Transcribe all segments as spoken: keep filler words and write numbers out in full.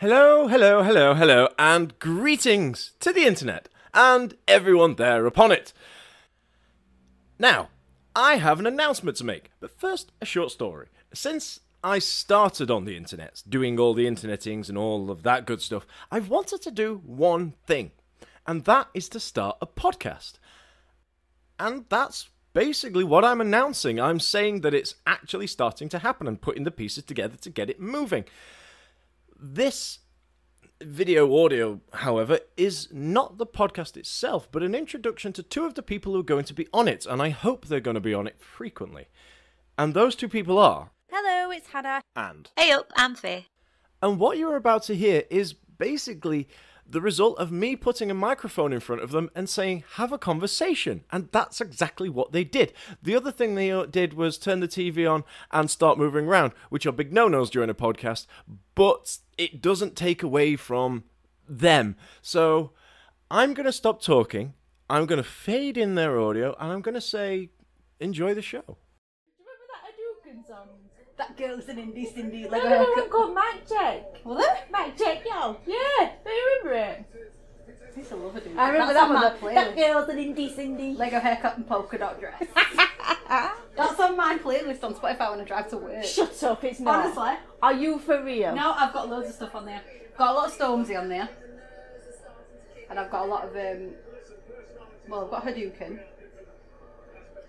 Hello, hello, hello, hello, and greetings to the internet, and everyone there upon it. Now, I have an announcement to make, but first, a short story. Since I started on the internet, doing all the internetings and all of that good stuff, I've wanted to do one thing, and that is to start a podcast. And that's basically what I'm announcing. I'm saying that it's actually starting to happen and putting the pieces together to get it moving. This video audio, however, is not the podcast itself, but an introduction to two of the people who are going to be on it, and I hope they're going to be on it frequently. And those two people are... Hello, it's Hada. And... Hey up, I'm Faye. And what you're about to hear is basically the result of me putting a microphone in front of them and saying, have a conversation. And that's exactly what they did. The other thing they did was turn the T V on and start moving around, which are big no-nos during a podcast, but it doesn't take away from them. So I'm going to stop talking, I'm going to fade in their audio, and I'm going to say, enjoy the show. Do you remember that Hadouken song? That girl's an indie Cindy. Like no, no, no, I'm called Mic Check. Was it? Mic Check, yo. Yeah, do you remember it? I used to love it, dude. I remember that's that one. That girl's an indie Cindy. Lego haircut and polka dot dress. That's on my playlist on Spotify when I drive to work. Shut up, it's not. Honestly. Are you for real? No, I've got loads of stuff on there. I've got a lot of Stormzy on there. And I've got a lot of, um, well, I've got Hadouken.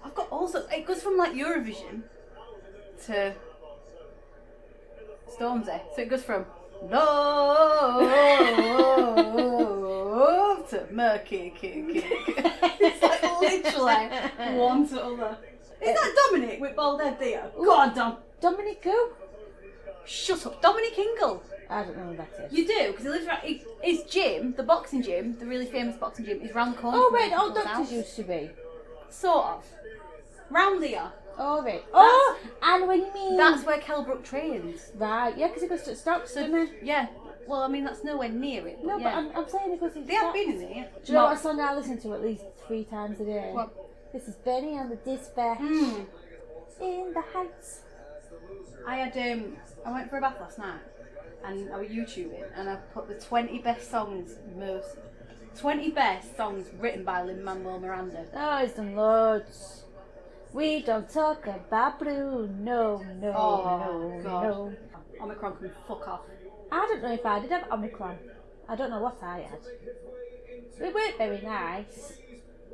I've got also, it goes from like Eurovision to Stormzy, so it goes from love to murky kick. It's like literally one to other. Is that Dominic with bald head there? Go on, Dom. Dominic who? Shut up, Dominic Ingle. I don't know who that is. You do, because he lives right. His, his gym, the boxing gym, the really famous boxing gym, is round the corner. Oh wait, old doctors house. Used to be. Sort of. Round there. Oh, right. Oh, and when you mean... That's where Kell Brook trains. Right, yeah, because it goes to Stops, so, doesn't it? Yeah. Well, I mean, that's nowhere near it. But no, yeah. but I'm, I'm saying it goes to Stops. They have been in there. Do you know what song I listen to at least three times a day? What? This is Benny and the Dispatch. Mm. In the Heights. I had, um, I went for a bath last night, and I was YouTubing, and I put the twenty best songs, most... twenty best songs written by Lin-Manuel Miranda. Oh, he's done loads. We don't talk about blue, no, no, oh, no, God. no. Omicron can fuck off. I don't know if I did have Omicron. I don't know what I had. It weren't very nice.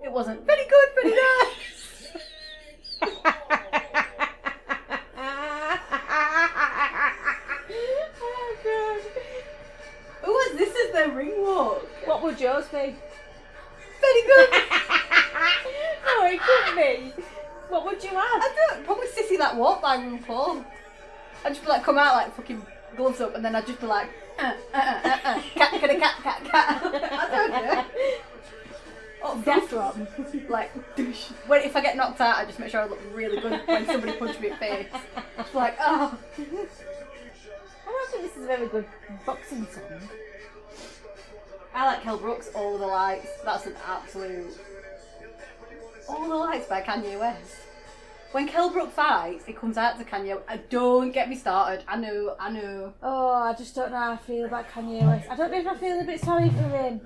It wasn't very good, very nice. Oh, God. Who was this as their ring walk? What would yours be? Very good. No, it couldn't be. What would you have? I don't, probably Sissy That Walk by RuPaul. I'd just be like, come out like fucking gloves up, and then I'd just be like, uh, uh, uh, uh, cat, cat, cat, cat, cat. I don't know. Oh, death drop. Like, when, if I get knocked out, I just make sure I look really good when somebody punches me in the face. Just like, oh. I don't think this is a very good boxing song. I like Kell Brook's All the Lights. That's an absolute... All the Lights by Kanye West. When Kell Brook fights, it comes out to Kanye. I don't get me started. I know, I know. Oh, I just don't know how I feel about Kanye West. I don't know if I feel a bit sorry for him.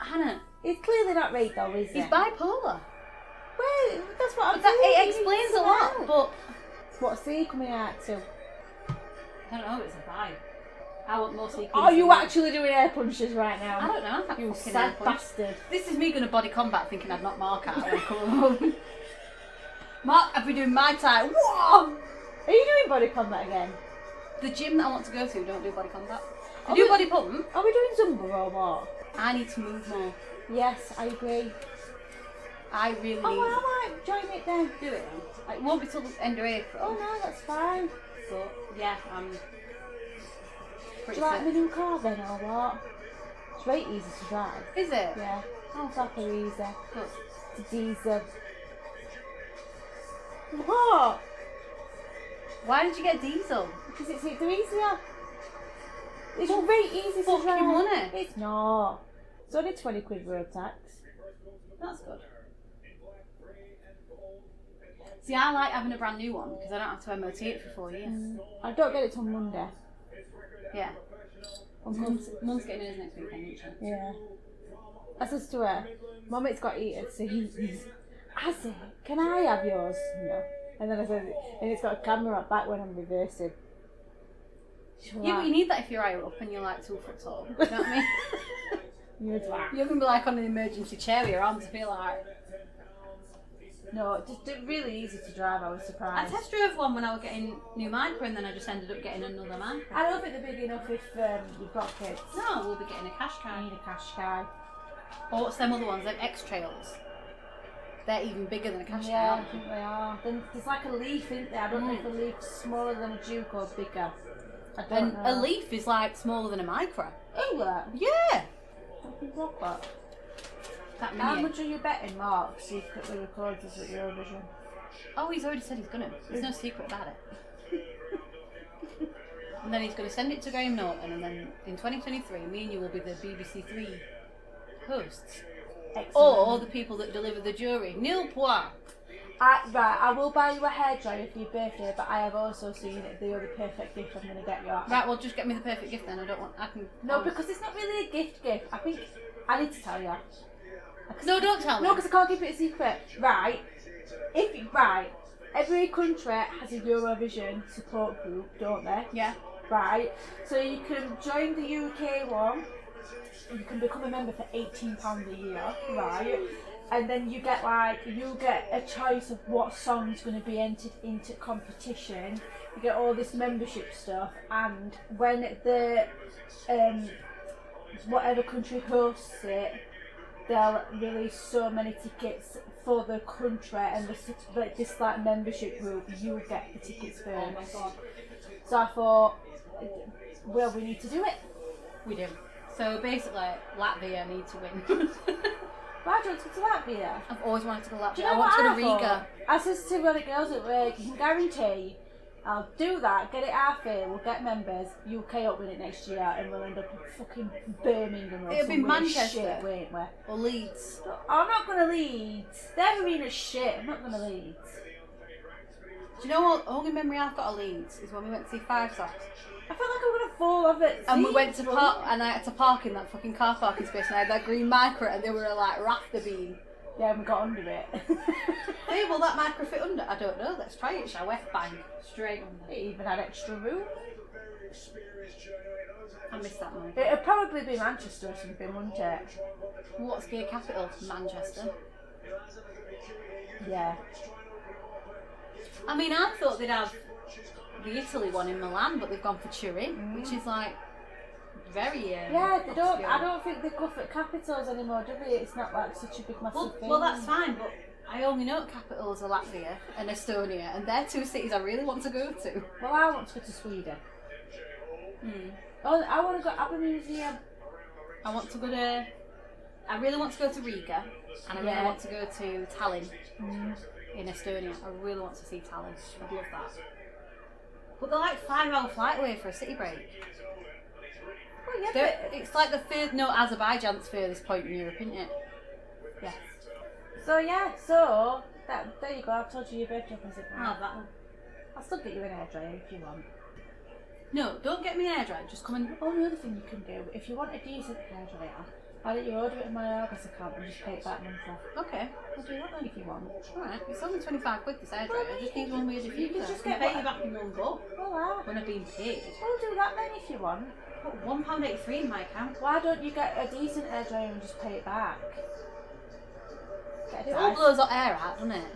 Hannah, he's clearly not right though, is he? He's bipolar. Well, that's what I'm saying. It explains a lot, but... What's he coming out to? I don't know, it's a vibe. I want more sequences. Are you actually doing air punches right now? I don't know. I'm you fucking sad bastard. This is me going to body combat thinking I'd knock Mark out. Mark, I've been doing my time. Whoa! Are you doing body combat again? The gym that I want to go to don't do body combat. They do we, body pump. Are we doing Zumba or what? I need to move more. Yes, I agree. I really oh, need... Oh, well, I might join it then. Do it then. It won't be till the end of April. Oh, no, that's fine. But, yeah, I'm... Do you like my new car then or what? It's very easy to drive. Is it? Yeah. Oh, super easy. Good. It's diesel. What? Why did you get diesel? Because it's they're easier. It's all very easy to drive. Money. It's not. It's only twenty quid road tax. That's good. See, I like having a brand new one because I don't have to M O T it for four years. Mm. I don't get it till Monday. Yeah. Well, Mum's, Mum's getting hers next weekend, isn't she? Yeah. I said to her, Mum, it's got heated, so he's, I said, can I have yours? No. And then I said, and it's got a camera back when I'm reversing. She's yeah, like, but you need that if you're higher up and you're like two foot tall. You know what I mean? You're a dwarf. You're going to be like on an emergency chair with your arms and be like... No, just really easy to drive, I was surprised. I test drove one when I was getting new micro and then I just ended up getting another micro. I don't think they're big enough if um, you've got kids. No, we'll be getting a Qashqai. I need a Qashqai. Or what's them other ones, them X-Trails? They're even bigger than a Qashqai. Yeah, I think they are. Then there's like a Leaf, isn't there? I don't mm. know if a Leaf's smaller than a Duke or bigger. I don't and know. A Leaf is like smaller than a micro. Oh, that? Yeah. I love that. How much are you betting, Mark? See if quickly records us at Eurovision. Oh, he's already said he's gonna. There's no secret about it. And then he's gonna send it to Graham Norton, and then in twenty twenty-three, me and you will be the B B C three hosts, excellent. Or the people that deliver the jury. Nil point. I, right, I will buy you a hairdryer for your birthday, but I have also seen the other perfect gift I'm gonna get you. At. Right, well, just get me the perfect gift then. I don't want. I can. No, always. Because it's not really a gift. Gift. I think I need to tell you. No, don't tell me. No, because I can't keep it a secret. Right. If right, every country has a Eurovision support group, don't they? Yeah. Right. So you can join the U K one. You can become a member for eighteen pounds a year. Right. And then you get like you get a choice of what song's going to be entered into competition. You get all this membership stuff, and when the um whatever country hosts it. They'll release so many tickets for the country and the, like, this like membership group, you'll get the tickets first. Oh my god. So I thought, well, we need to do it. We do. So basically, Latvia need to win. Why do you want to go to Latvia? I've always wanted to go to Latvia. Do you know I want to go to Riga. Thought? I said to one of the girls at work, you can guarantee I'll do that, get it half here, we'll get members, U K up with it next year and we'll end up in fucking Birmingham or it'll be Manchester, shit, won't we? Or Leeds. I'm not going to Leeds. They're arena shit, I'm not going to Leeds. Do you know what, the only memory I've got of Leeds is when we went to see Five Socks. I felt like I was going to fall off it. And we went to park, and I had to park in that fucking car parking space and I had that green micro and they were like rafter beam. Yeah, we got under it. Hey, will that micro fit under? I don't know. Let's try it, shall we? Bang. Straight under. It even had extra room. I miss that one. It'll probably be Manchester or something, wouldn't it? What's the capital? Manchester. Yeah. I mean, I thought they'd have the Italy one in Milan, but they've gone for Turin, mm. which is like... Very um, yeah, they don't. I don't think they go for capitals anymore, do they? It's not like such a big massive well, thing. Well, that's fine, but I only know capitals are Latvia and Estonia, and they're two cities I really want to go to. Well, I want to go to Sweden. Hmm. Oh, I want to go to Abba Museum. I want to go to. I really want to go to Riga, and I yeah. really want to go to Tallinn mm. in Estonia. I really want to see Tallinn. I'd love that. But they're like five-hour flight away for a city break. Oh, yeah, it's like the third, no, Azerbaijan's furthest point in Europe, isn't it? Yeah. So, yeah, so, that, there you go, I've told you your birthday present. I'll have that one. I'll still get you an hairdryer if you want. No, don't get me an hairdryer, just come and... Oh, the other thing you can do, if you want a decent hairdryer, why don't you order it in my Argos account and just pay it back months off? Okay, I'll do that then if you want. Alright, it's only twenty-five quid this hairdryer, well, I just need one with a diffuser. You can just get pay you back in one go. Alright. When I've been paid. We'll do that then if you want. Put one pound eighty-three in my account. Why don't you get a decent hairdryer and just pay it back? It all blows up air out, doesn't it?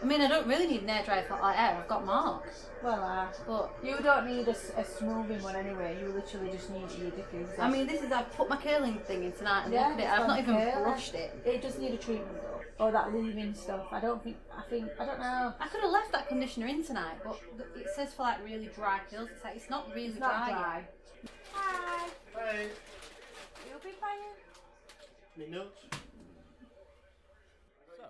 I mean, I don't really need an hairdryer for hot air, I've got marks. Well, uh, but you don't need a, a smoothing one anyway, you literally just need your diffuser. I mean, this is, I've put my curling thing in tonight and yeah, look at it, I've not even curling. brushed it. It does need a treatment though. Or that leave-in stuff. I don't think, I think, I don't know. I could have left that conditioner in tonight, but it says for like really dry curls. It's like, it's not really it's not dry. dry. Hi. Hi. You'll be fine. Me nuts. So,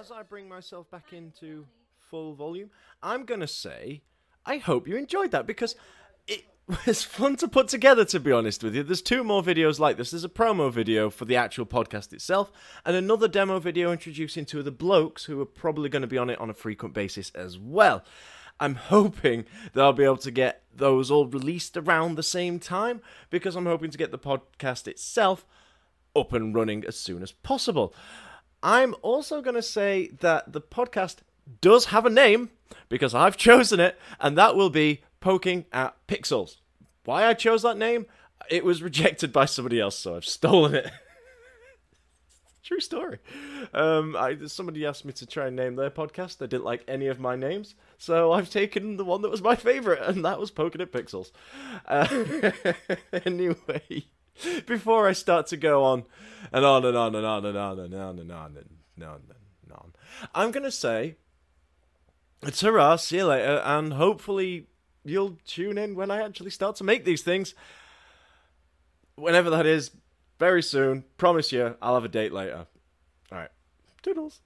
as I bring myself back into full volume, I'm going to say, I hope you enjoyed that because it was fun to put together, to be honest with you. There's two more videos like this. There's a promo video for the actual podcast itself and another demo video introducing two of the blokes who are probably going to be on it on a frequent basis as well. I'm hoping that I'll be able to get those all released around the same time, because I'm hoping to get the podcast itself up and running as soon as possible. I'm also going to say that the podcast does have a name, because I've chosen it, and that will be Poking at Pixels. Why I chose that name? It was rejected by somebody else, so I've stolen it. True story. Um, I, somebody asked me to try and name their podcast. They didn't like any of my names, so I've taken the one that was my favourite, and that was Poking at Pixels. Uh, anyway, before I start to go on and on and on and on and on and on and on and on and on, I'm going to say, ta-ra, see you later, and hopefully you'll tune in when I actually start to make these things. Whenever that is, very soon. Promise you, I'll have a date later. All right. Toodles.